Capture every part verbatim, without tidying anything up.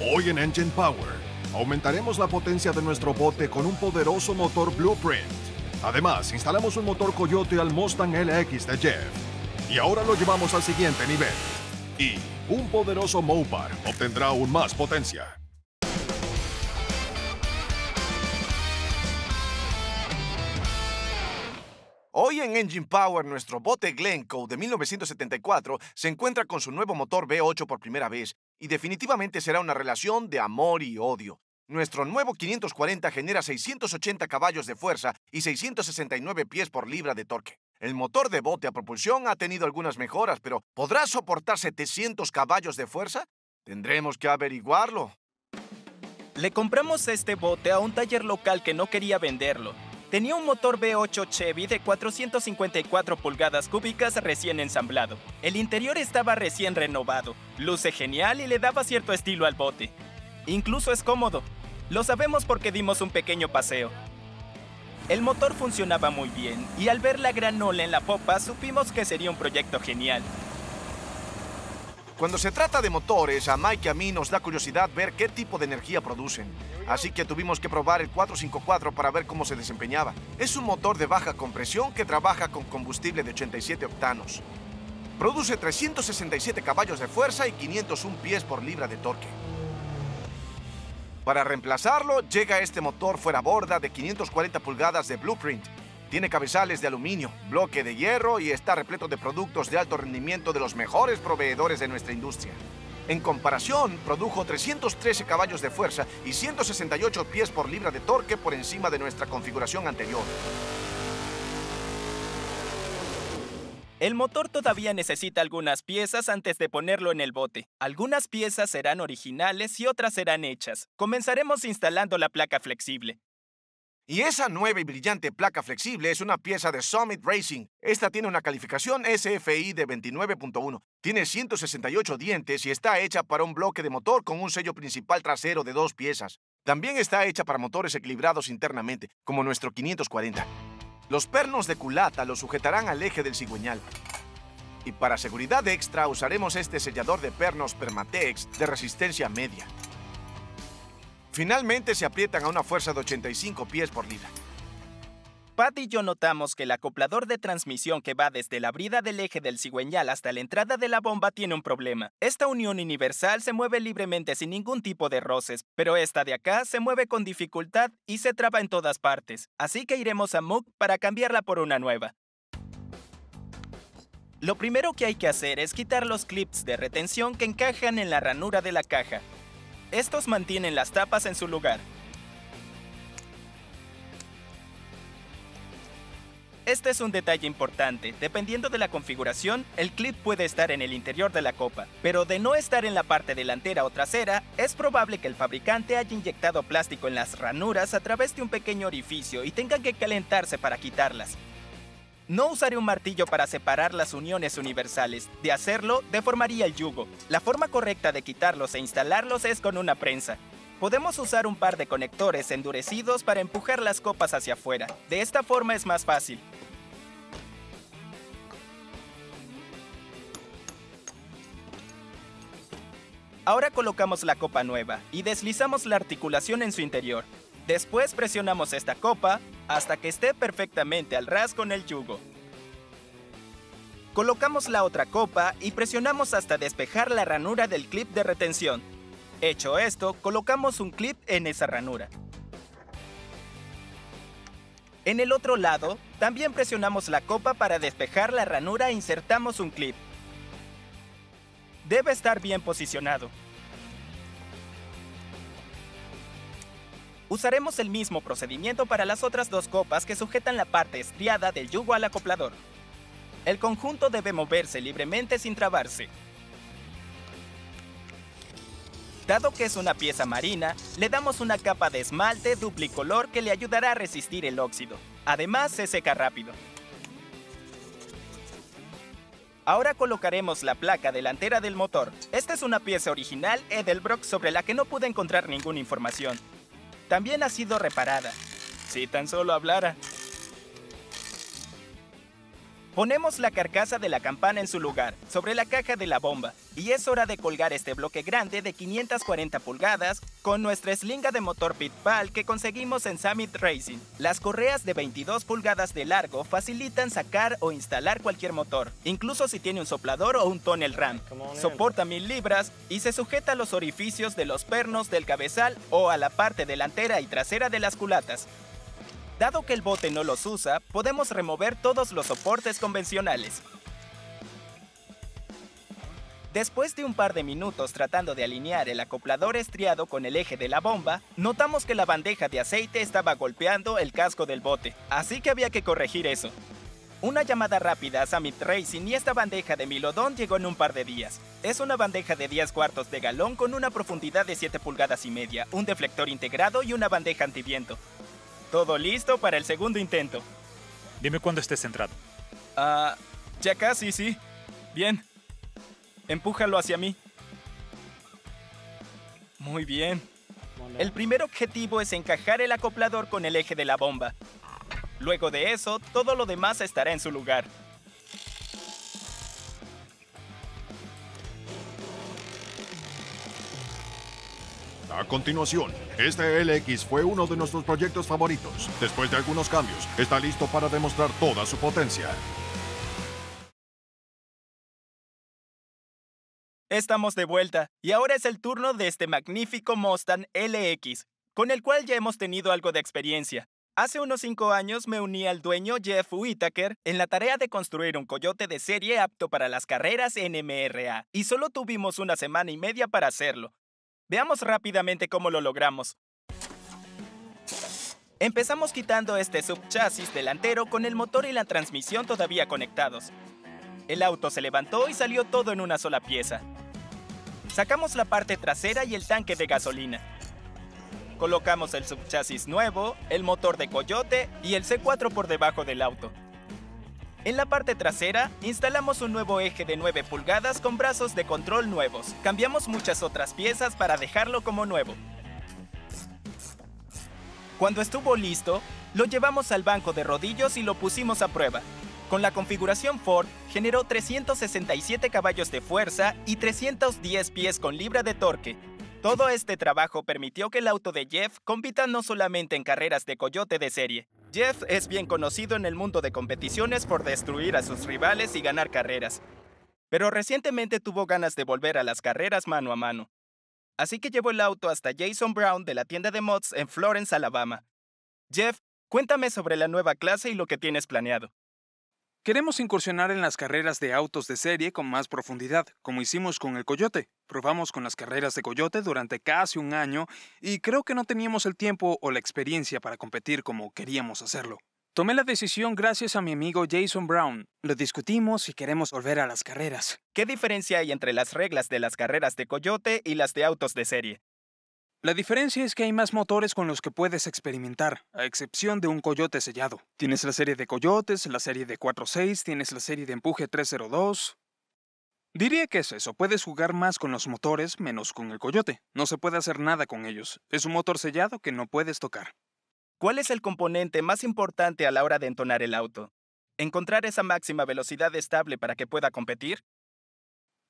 Hoy en Engine Power, aumentaremos la potencia de nuestro bote con un poderoso motor Blueprint. Además, instalamos un motor Coyote al Mustang L X de Jeff. Y ahora lo llevamos al siguiente nivel. Y un poderoso Mopar obtendrá aún más potencia. Hoy en Engine Power, nuestro bote Glencoe de mil novecientos setenta y cuatro se encuentra con su nuevo motor V ocho por primera vez y definitivamente será una relación de amor y odio. Nuestro nuevo quinientos cuarenta genera seiscientos ochenta caballos de fuerza y seiscientos sesenta y nueve pies por libra de torque. El motor de bote a propulsión ha tenido algunas mejoras, pero ¿podrá soportar setecientos caballos de fuerza? Tendremos que averiguarlo. Le compramos este bote a un taller local que no quería venderlo. Tenía un motor V ocho Chevy de cuatrocientas cincuenta y cuatro pulgadas cúbicas recién ensamblado. El interior estaba recién renovado, luce genial y le daba cierto estilo al bote. Incluso es cómodo. Lo sabemos porque dimos un pequeño paseo. El motor funcionaba muy bien y al ver la gran ola en la popa supimos que sería un proyecto genial. Cuando se trata de motores, a Mike y a mí nos da curiosidad ver qué tipo de energía producen. Así que tuvimos que probar el cuatrocientos cincuenta y cuatro para ver cómo se desempeñaba. Es un motor de baja compresión que trabaja con combustible de ochenta y siete octanos. Produce trescientos sesenta y siete caballos de fuerza y quinientos uno pies por libra de torque. Para reemplazarlo, llega este motor fuera borda de quinientas cuarenta pulgadas de Blueprint. Tiene cabezales de aluminio, bloque de hierro y está repleto de productos de alto rendimiento de los mejores proveedores de nuestra industria. En comparación, produjo trescientos trece caballos de fuerza y ciento sesenta y ocho pies por libra de torque por encima de nuestra configuración anterior. El motor todavía necesita algunas piezas antes de ponerlo en el bote. Algunas piezas serán originales y otras serán hechas. Comenzaremos instalando la placa flexible. Y esa nueva y brillante placa flexible es una pieza de Summit Racing. Esta tiene una calificación S F I de veintinueve punto uno. Tiene ciento sesenta y ocho dientes y está hecha para un bloque de motor con un sello principal trasero de dos piezas. También está hecha para motores equilibrados internamente, como nuestro quinientos cuarenta. Los pernos de culata los sujetarán al eje del cigüeñal. Y para seguridad extra usaremos este sellador de pernos Permatex de resistencia media. Finalmente se aprietan a una fuerza de ochenta y cinco pies por libra. Pat y yo notamos que el acoplador de transmisión que va desde la brida del eje del cigüeñal hasta la entrada de la bomba tiene un problema. Esta unión universal se mueve libremente sin ningún tipo de roces, pero esta de acá se mueve con dificultad y se traba en todas partes. Así que iremos a M O D para cambiarla por una nueva. Lo primero que hay que hacer es quitar los clips de retención que encajan en la ranura de la caja. Estos mantienen las tapas en su lugar. Este es un detalle importante. Dependiendo de la configuración, el clip puede estar en el interior de la copa, pero de no estar en la parte delantera o trasera, es probable que el fabricante haya inyectado plástico en las ranuras a través de un pequeño orificio y tengan que calentarse para quitarlas. No usaré un martillo para separar las uniones universales. De hacerlo, deformaría el yugo. La forma correcta de quitarlos e instalarlos es con una prensa. Podemos usar un par de conectores endurecidos para empujar las copas hacia afuera. De esta forma es más fácil. Ahora colocamos la copa nueva y deslizamos la articulación en su interior. Después presionamos esta copa hasta que esté perfectamente al ras con el yugo. Colocamos la otra copa y presionamos hasta despejar la ranura del clip de retención. Hecho esto, colocamos un clip en esa ranura. En el otro lado, también presionamos la copa para despejar la ranura e insertamos un clip. Debe estar bien posicionado. Usaremos el mismo procedimiento para las otras dos copas que sujetan la parte estriada del yugo al acoplador. El conjunto debe moverse libremente sin trabarse. Dado que es una pieza marina, le damos una capa de esmalte duplicolor que le ayudará a resistir el óxido. Además, se seca rápido. Ahora colocaremos la placa delantera del motor. Esta es una pieza original Edelbrock sobre la que no pude encontrar ninguna información. También ha sido reparada. Si tan solo hablara. Ponemos la carcasa de la campana en su lugar, sobre la caja de la bomba, y es hora de colgar este bloque grande de quinientas cuarenta pulgadas con nuestra eslinga de motor PitPal que conseguimos en Summit Racing. Las correas de veintidós pulgadas de largo facilitan sacar o instalar cualquier motor, incluso si tiene un soplador o un tonel ram. Soporta mil libras y se sujeta a los orificios de los pernos del cabezal o a la parte delantera y trasera de las culatas. Dado que el bote no los usa, podemos remover todos los soportes convencionales. Después de un par de minutos tratando de alinear el acoplador estriado con el eje de la bomba, notamos que la bandeja de aceite estaba golpeando el casco del bote, así que había que corregir eso. Una llamada rápida a Summit Racing y esta bandeja de Milodon llegó en un par de días. Es una bandeja de diez cuartos de galón con una profundidad de siete pulgadas y media, un deflector integrado y una bandeja antiviento. Todo listo para el segundo intento. Dime cuándo estés centrado. Ah, uh, ya casi, sí. Bien. Empújalo hacia mí. Muy bien. El primer objetivo es encajar el acoplador con el eje de la bomba. Luego de eso, todo lo demás estará en su lugar. A continuación, este L X fue uno de nuestros proyectos favoritos. Después de algunos cambios, está listo para demostrar toda su potencia. Estamos de vuelta, y ahora es el turno de este magnífico Mustang L X, con el cual ya hemos tenido algo de experiencia. Hace unos cinco años me uní al dueño Jeff Whittaker en la tarea de construir un Coyote de serie apto para las carreras N M R A, y solo tuvimos una semana y media para hacerlo. Veamos rápidamente cómo lo logramos. Empezamos quitando este subchasis delantero con el motor y la transmisión todavía conectados. El auto se levantó y salió todo en una sola pieza. Sacamos la parte trasera y el tanque de gasolina. Colocamos el subchasis nuevo, el motor de Coyote y el C cuatro por debajo del auto. En la parte trasera, instalamos un nuevo eje de nueve pulgadas con brazos de control nuevos. Cambiamos muchas otras piezas para dejarlo como nuevo. Cuando estuvo listo, lo llevamos al banco de rodillos y lo pusimos a prueba. Con la configuración Ford, generó trescientos sesenta y siete caballos de fuerza y trescientos diez pies con libra de torque. Todo este trabajo permitió que el auto de Jeff compita no solamente en carreras de Coyote de serie. Jeff es bien conocido en el mundo de competiciones por destruir a sus rivales y ganar carreras. Pero recientemente tuvo ganas de volver a las carreras mano a mano. Así que llevó el auto hasta Jason Brown de la tienda de mods en Florence, Alabama. Jeff, cuéntame sobre la nueva clase y lo que tienes planeado. Queremos incursionar en las carreras de autos de serie con más profundidad, como hicimos con el Coyote. Probamos con las carreras de Coyote durante casi un año y creo que no teníamos el tiempo o la experiencia para competir como queríamos hacerlo. Tomé la decisión gracias a mi amigo Jason Brown. Lo discutimos y queremos volver a las carreras. ¿Qué diferencia hay entre las reglas de las carreras de Coyote y las de autos de serie? La diferencia es que hay más motores con los que puedes experimentar, a excepción de un Coyote sellado. Tienes la serie de Coyotes, la serie de cuatro seis, tienes la serie de empuje tres cero dos. Diría que es eso, puedes jugar más con los motores menos con el Coyote. No se puede hacer nada con ellos, es un motor sellado que no puedes tocar. ¿Cuál es el componente más importante a la hora de entonar el auto? ¿Encontrar esa máxima velocidad estable para que pueda competir?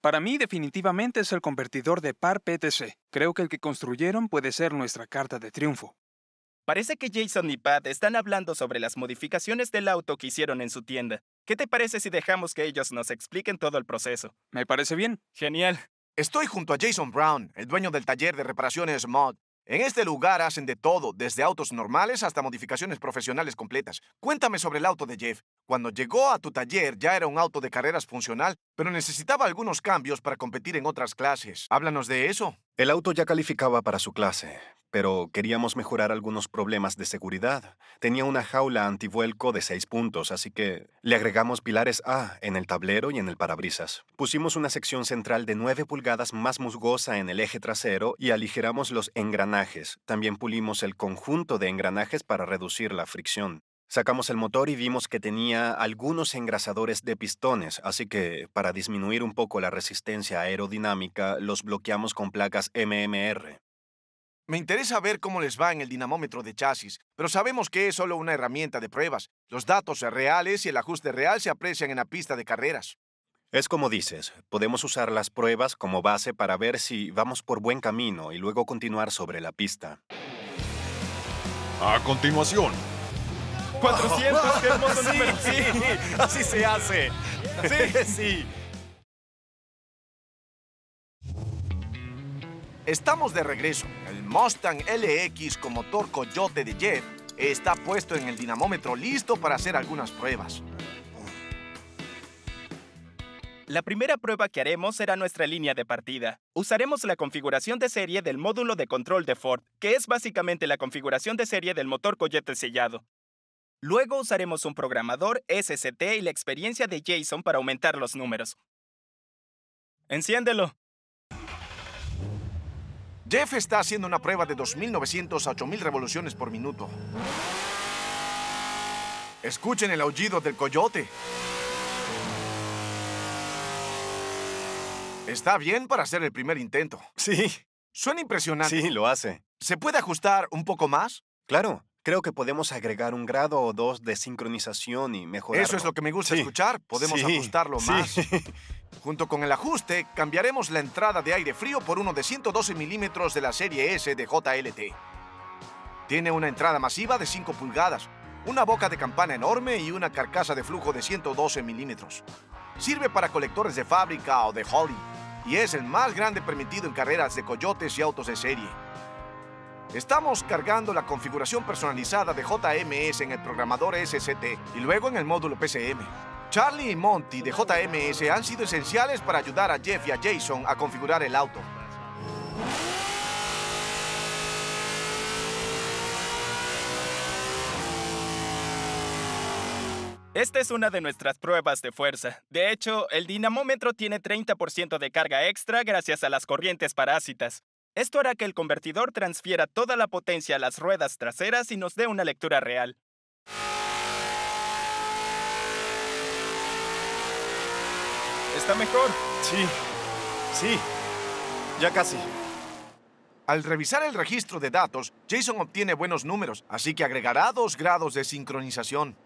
Para mí, definitivamente es el convertidor de par P T C. Creo que el que construyeron puede ser nuestra carta de triunfo. Parece que Jason y Pat están hablando sobre las modificaciones del auto que hicieron en su tienda. ¿Qué te parece si dejamos que ellos nos expliquen todo el proceso? Me parece bien. Genial. Estoy junto a Jason Brown, el dueño del taller de reparaciones M O D. En este lugar hacen de todo, desde autos normales hasta modificaciones profesionales completas. Cuéntame sobre el auto de Jeff. Cuando llegó a tu taller ya era un auto de carreras funcional, pero necesitaba algunos cambios para competir en otras clases. Háblanos de eso. El auto ya calificaba para su clase, pero queríamos mejorar algunos problemas de seguridad. Tenía una jaula antivuelco de seis puntos, así que le agregamos pilares A en el tablero y en el parabrisas. Pusimos una sección central de nueve pulgadas más musgosa en el eje trasero y aligeramos los engranajes. También pulimos el conjunto de engranajes para reducir la fricción. Sacamos el motor y vimos que tenía algunos engrasadores de pistones, así que para disminuir un poco la resistencia aerodinámica, los bloqueamos con placas M M R. Me interesa ver cómo les va en el dinamómetro de chasis, pero sabemos que es solo una herramienta de pruebas. Los datos reales y el ajuste real se aprecian en la pista de carreras. Es como dices, podemos usar las pruebas como base para ver si vamos por buen camino y luego continuar sobre la pista. A continuación... ¡cuatrocientos! ¡Qué hermoso número! ¡Sí! ¡Sí! ¡Así se hace! ¡Sí! ¡Sí! Estamos de regreso. El Mustang L X con motor Coyote de Jeff está puesto en el dinamómetro listo para hacer algunas pruebas. La primera prueba que haremos será nuestra línea de partida. Usaremos la configuración de serie del módulo de control de Ford, que es básicamente la configuración de serie del motor Coyote sellado. Luego usaremos un programador S C T y la experiencia de Jason para aumentar los números. ¡Enciéndelo! Jeff está haciendo una prueba de dos mil novecientos a ocho mil revoluciones por minuto. Escuchen el aullido del coyote. Está bien para hacer el primer intento. Sí. Suena impresionante. Sí, lo hace. ¿Se puede ajustar un poco más? Claro. Creo que podemos agregar un grado o dos de sincronización y mejorarlo. Eso es lo que me gusta sí. escuchar. Podemos sí. ajustarlo sí. más. Junto con el ajuste, cambiaremos la entrada de aire frío por uno de ciento doce milímetros de la serie S de J L T. Tiene una entrada masiva de cinco pulgadas, una boca de campana enorme y una carcasa de flujo de ciento doce milímetros. Sirve para colectores de fábrica o de Holly y es el más grande permitido en carreras de coyotes y autos de serie. Estamos cargando la configuración personalizada de J M S en el programador S C T y luego en el módulo P C M. Charlie y Monty de J M S han sido esenciales para ayudar a Jeff y a Jason a configurar el auto. Esta es una de nuestras pruebas de fuerza. De hecho, el dinamómetro tiene treinta por ciento de carga extra gracias a las corrientes parásitas. Esto hará que el convertidor transfiera toda la potencia a las ruedas traseras y nos dé una lectura real. ¿Está mejor? Sí, sí, ya casi. Al revisar el registro de datos, Jason obtiene buenos números, así que agregará dos grados de sincronización.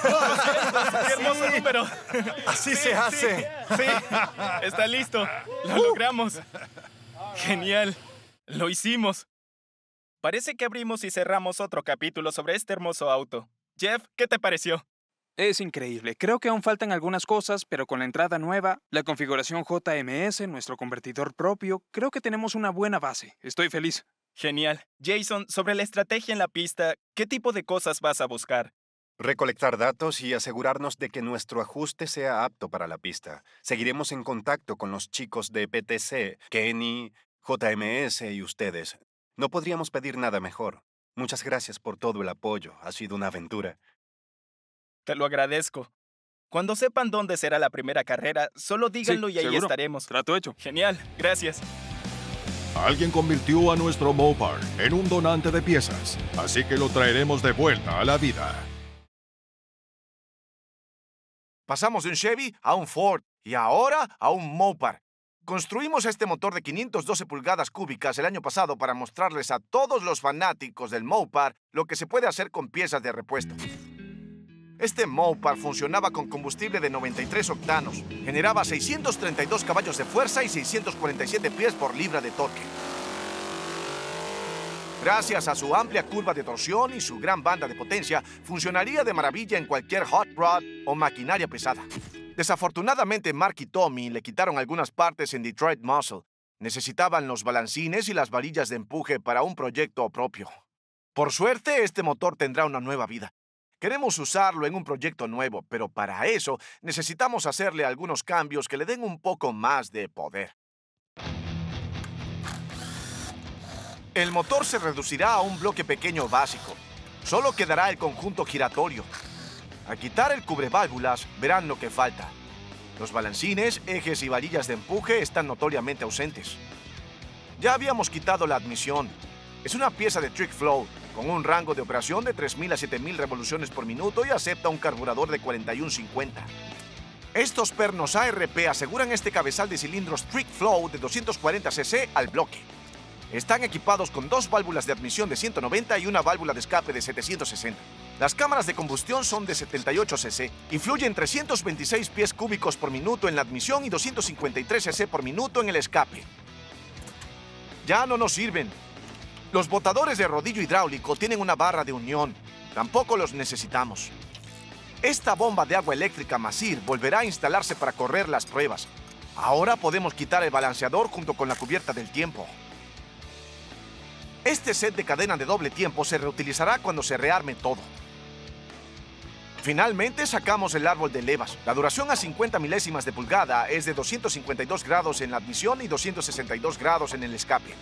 ¡Qué hermoso número! Así se hace. Sí, está listo. Lo logramos. Genial. Lo hicimos. Parece que abrimos y cerramos otro capítulo sobre este hermoso auto. Jeff, ¿qué te pareció? Es increíble. Creo que aún faltan algunas cosas, pero con la entrada nueva, la configuración J M S, nuestro convertidor propio, creo que tenemos una buena base. Estoy feliz. Genial. Jason, sobre la estrategia en la pista, ¿qué tipo de cosas vas a buscar? Recolectar datos y asegurarnos de que nuestro ajuste sea apto para la pista. Seguiremos en contacto con los chicos de P T C, Kenny, J M S y ustedes. No podríamos pedir nada mejor. Muchas gracias por todo el apoyo. Ha sido una aventura. Te lo agradezco. Cuando sepan dónde será la primera carrera, solo díganlo sí, y ahí seguro. estaremos. Trato hecho. Genial. Gracias. Alguien convirtió a nuestro Mopar en un donante de piezas, así que lo traeremos de vuelta a la vida. Pasamos de un Chevy a un Ford y ahora a un Mopar. Construimos este motor de quinientas doce pulgadas cúbicas el año pasado para mostrarles a todos los fanáticos del Mopar lo que se puede hacer con piezas de repuesto. Este Mopar funcionaba con combustible de noventa y tres octanos, generaba seiscientos treinta y dos caballos de fuerza y seiscientos cuarenta y siete pies por libra de torque. Gracias a su amplia curva de torsión y su gran banda de potencia, funcionaría de maravilla en cualquier hot rod o maquinaria pesada. Desafortunadamente, Mark y Tommy le quitaron algunas partes en Detroit Muscle. Necesitaban los balancines y las varillas de empuje para un proyecto propio. Por suerte, este motor tendrá una nueva vida. Queremos usarlo en un proyecto nuevo, pero para eso necesitamos hacerle algunos cambios que le den un poco más de poder. El motor se reducirá a un bloque pequeño básico. Solo quedará el conjunto giratorio. Al quitar el cubreválvulas, verán lo que falta. Los balancines, ejes y varillas de empuje están notoriamente ausentes. Ya habíamos quitado la admisión. Es una pieza de Trick Flow con un rango de operación de tres mil a siete mil revoluciones por minuto y acepta un carburador de cuarenta y uno cincuenta. Estos pernos A R P aseguran este cabezal de cilindros Trick Flow de doscientos cuarenta cc al bloque. Están equipados con dos válvulas de admisión de ciento noventa y una válvula de escape de setecientos sesenta. Las cámaras de combustión son de setenta y ocho cc y fluyen trescientos veintiséis pies cúbicos por minuto en la admisión y doscientos cincuenta y tres cc por minuto en el escape. Ya no nos sirven. Los botadores de rodillo hidráulico tienen una barra de unión. Tampoco los necesitamos. Esta bomba de agua eléctrica Masir volverá a instalarse para correr las pruebas. Ahora podemos quitar el balanceador junto con la cubierta del tiempo. Este set de cadena de doble tiempo se reutilizará cuando se rearme todo. Finalmente sacamos el árbol de levas. La duración a cincuenta milésimas de pulgada es de doscientos cincuenta y dos grados en la admisión y doscientos sesenta y dos grados en el escape.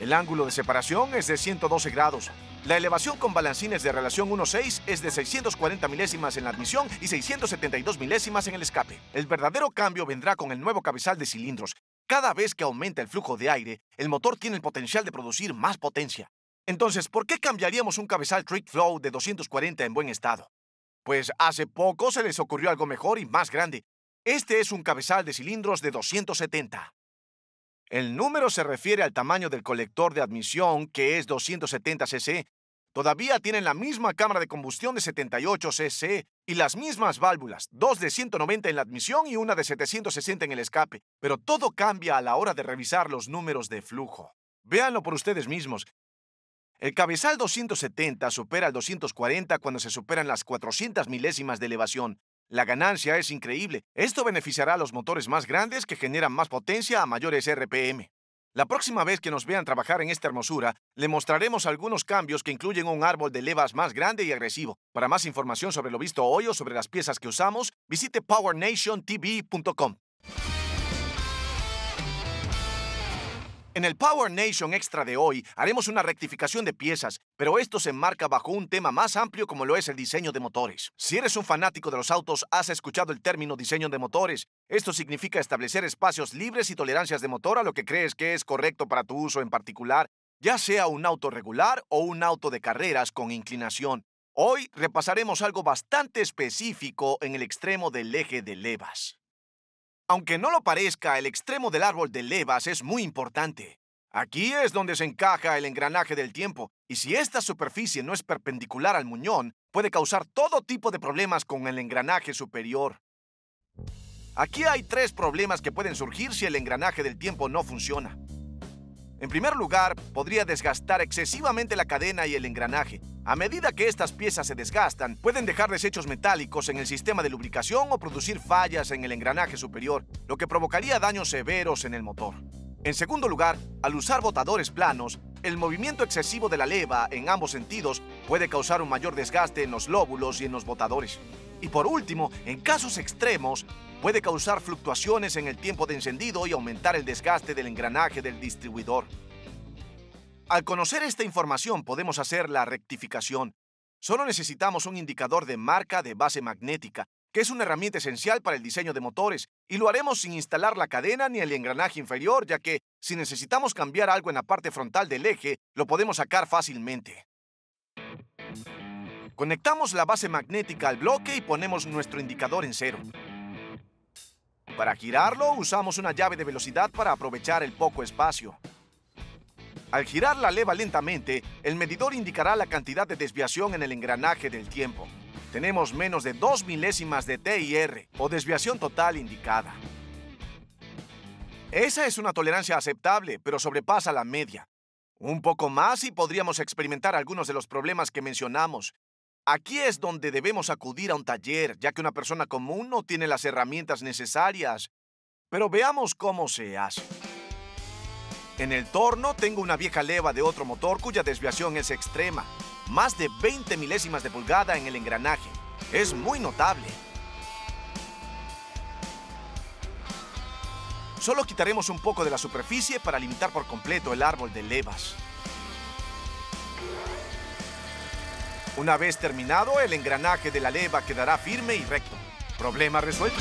El ángulo de separación es de ciento doce grados. La elevación con balancines de relación uno a seis es de seiscientos cuarenta milésimas en la admisión y seiscientos setenta y dos milésimas en el escape. El verdadero cambio vendrá con el nuevo cabezal de cilindros. Cada vez que aumenta el flujo de aire, el motor tiene el potencial de producir más potencia. Entonces, ¿por qué cambiaríamos un cabezal Trick Flow de doscientos cuarenta en buen estado? Pues hace poco se les ocurrió algo mejor y más grande. Este es un cabezal de cilindros de doscientos setenta. El número se refiere al tamaño del colector de admisión, que es doscientos setenta cc. Todavía tienen la misma cámara de combustión de setenta y ocho cc y las mismas válvulas, dos de ciento noventa en la admisión y una de setecientos sesenta en el escape, pero todo cambia a la hora de revisar los números de flujo. Véanlo por ustedes mismos. El cabezal doscientos setenta supera el doscientos cuarenta cuando se superan las cuatrocientas milésimas de elevación. La ganancia es increíble. Esto beneficiará a los motores más grandes que generan más potencia a mayores R P M. La próxima vez que nos vean trabajar en esta hermosura, le mostraremos algunos cambios que incluyen un árbol de levas más grande y agresivo. Para más información sobre lo visto hoy o sobre las piezas que usamos, visite power nation t v punto com. En el Power Nation Extra de hoy, haremos una rectificación de piezas, pero esto se enmarca bajo un tema más amplio como lo es el diseño de motores. Si eres un fanático de los autos, has escuchado el término diseño de motores. Esto significa establecer espacios libres y tolerancias de motor a lo que crees que es correcto para tu uso en particular, ya sea un auto regular o un auto de carreras con inclinación. Hoy repasaremos algo bastante específico en el extremo del eje de levas. Aunque no lo parezca, el extremo del árbol de levas es muy importante. Aquí es donde se encaja el engranaje del tiempo, y si esta superficie no es perpendicular al muñón, puede causar todo tipo de problemas con el engranaje superior. Aquí hay tres problemas que pueden surgir si el engranaje del tiempo no funciona. En primer lugar, podría desgastar excesivamente la cadena y el engranaje. A medida que estas piezas se desgastan, pueden dejar desechos metálicos en el sistema de lubricación o producir fallas en el engranaje superior, lo que provocaría daños severos en el motor. En segundo lugar, al usar botadores planos, el movimiento excesivo de la leva en ambos sentidos puede causar un mayor desgaste en los lóbulos y en los botadores. Y por último, en casos extremos, puede causar fluctuaciones en el tiempo de encendido y aumentar el desgaste del engranaje del distribuidor. Al conocer esta información podemos hacer la rectificación. Solo necesitamos un indicador de marca de base magnética, que es una herramienta esencial para el diseño de motores, y lo haremos sin instalar la cadena ni el engranaje inferior, ya que si necesitamos cambiar algo en la parte frontal del eje, lo podemos sacar fácilmente. Conectamos la base magnética al bloque y ponemos nuestro indicador en cero. Para girarlo, usamos una llave de velocidad para aprovechar el poco espacio. Al girar la leva lentamente, el medidor indicará la cantidad de desviación en el engranaje del tiempo. Tenemos menos de dos milésimas de T I R, o desviación total indicada. Esa es una tolerancia aceptable, pero sobrepasa la media. Un poco más y podríamos experimentar algunos de los problemas que mencionamos. Aquí es donde debemos acudir a un taller, ya que una persona común no tiene las herramientas necesarias. Pero veamos cómo se hace. En el torno tengo una vieja leva de otro motor cuya desviación es extrema. Más de veinte milésimas de pulgada en el engranaje. Es muy notable. Solo quitaremos un poco de la superficie para limitar por completo el árbol de levas. Una vez terminado, el engranaje de la leva quedará firme y recto. Problema resuelto.